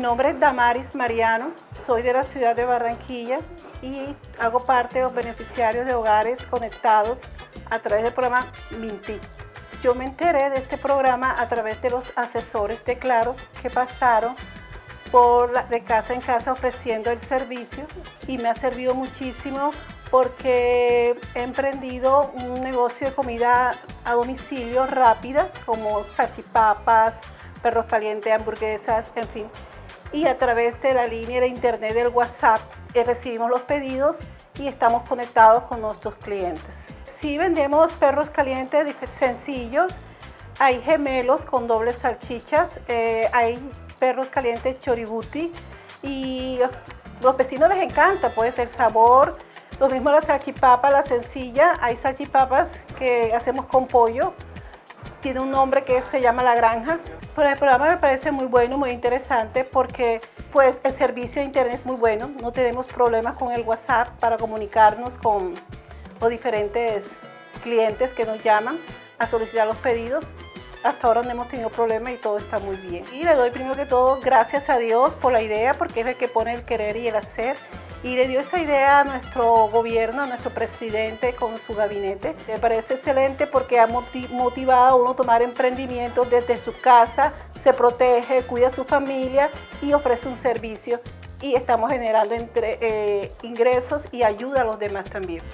Mi nombre es Damaris Mariano, soy de la ciudad de Barranquilla y hago parte de los beneficiarios de Hogares Conectados a través del programa MINTI. Yo me enteré de este programa a través de los asesores de Claro que pasaron de casa en casa ofreciendo el servicio y me ha servido muchísimo porque he emprendido un negocio de comida a domicilio rápidas como salchipapas, perros calientes, hamburguesas, en fin. Y a través de la línea de internet del WhatsApp recibimos los pedidos y estamos conectados con nuestros clientes. Sí vendemos perros calientes sencillos, hay gemelos con dobles salchichas, hay perros calientes choributi y los vecinos les encanta, pues el sabor. Lo mismo la salchipapa, la sencilla, hay salchipapas que hacemos con pollo, tiene un nombre que se llama La Granja. Pero el programa me parece muy bueno, muy interesante porque pues el servicio de internet es muy bueno, no tenemos problemas con el WhatsApp para comunicarnos con los diferentes clientes que nos llaman a solicitar los pedidos. Hasta ahora no hemos tenido problemas y todo está muy bien. Y le doy primero que todo gracias a Dios por la idea, porque es el que pone el querer y el hacer. Y le dio esa idea a nuestro gobierno, a nuestro presidente con su gabinete. Me parece excelente porque ha motivado a uno a tomar emprendimientos desde su casa, se protege, cuida a su familia y ofrece un servicio. Y estamos generando ingresos y ayuda a los demás también.